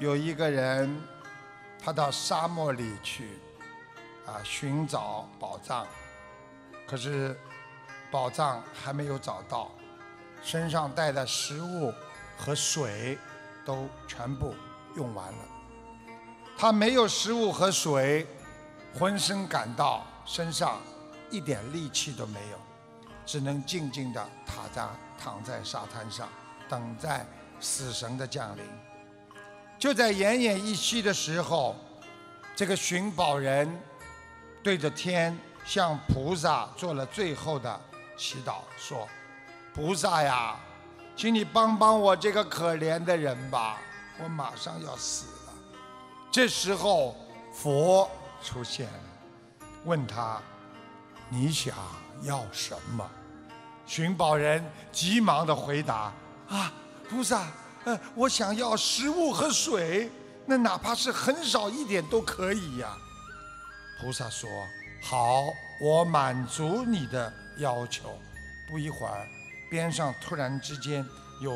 有一个人，他到沙漠里去，寻找宝藏，可是宝藏还没有找到，身上带的食物和水都全部用完了。他没有食物和水，浑身感到身上一点力气都没有，只能静静地躺在沙滩上，等待死神的降临。就在奄奄一息的时候，这个寻宝人对着天向菩萨做了最后的祈祷，说：“菩萨呀，请你帮帮我这个可怜的人吧，我马上要死了。”这时候，佛出现了，问他：“你想要什么？”寻宝人急忙地回答：“菩萨，我想要食物和水，那哪怕是很少一点都可以呀。”菩萨说：“好，我满足你的要求。”不一会儿，边上突然之间有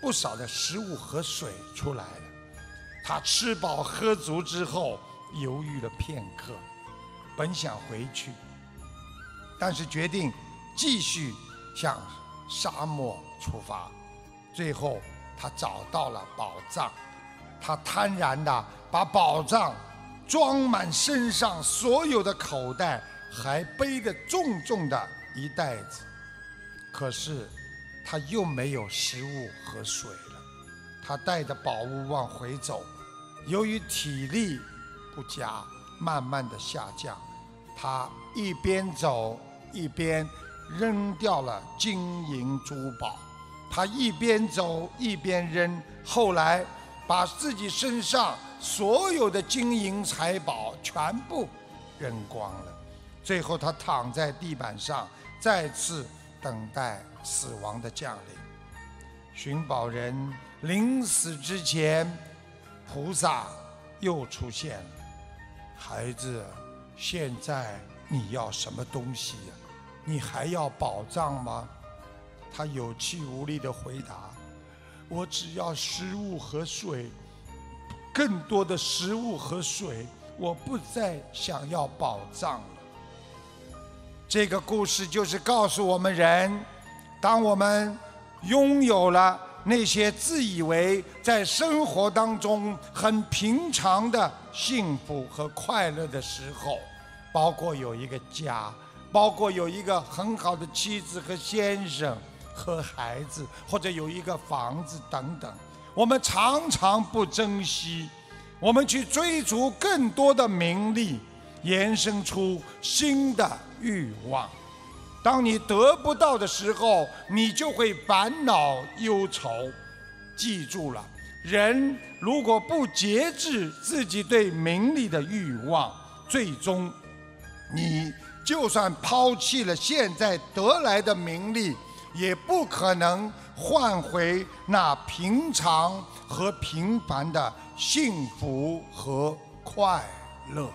不少的食物和水出来了。他吃饱喝足之后，犹豫了片刻，本想回去，但是决定继续向沙漠出发。最后，他找到了宝藏，他贪婪地把宝藏装满身上所有的口袋，还背着重重的一袋子。可是，他又没有食物和水了。他带着宝物往回走，由于体力不佳，慢慢地下降。他一边走一边扔掉了金银珠宝，他一边走一边扔，后来把自己身上所有的金银财宝全部扔光了。最后他躺在地板上，再次等待死亡的降临。寻宝人临死之前，菩萨又出现了：“孩子，现在你要什么东西呀？你还要宝藏吗？”他有气无力地回答：“我只要食物和水，更多的食物和水，我不再想要宝藏了。”这个故事就是告诉我们人，当我们拥有了那些自以为在生活当中很平常的幸福和快乐的时候，包括有一个家，包括有一个很好的妻子和先生和孩子，或者有一个房子等等，我们常常不珍惜，我们去追逐更多的名利，延伸出新的欲望。当你得不到的时候，你就会烦恼忧愁。记住了，人如果不节制自己对名利的欲望，最终你就算抛弃了现在得来的名利，也不可能换回那平常和平凡的幸福和快乐。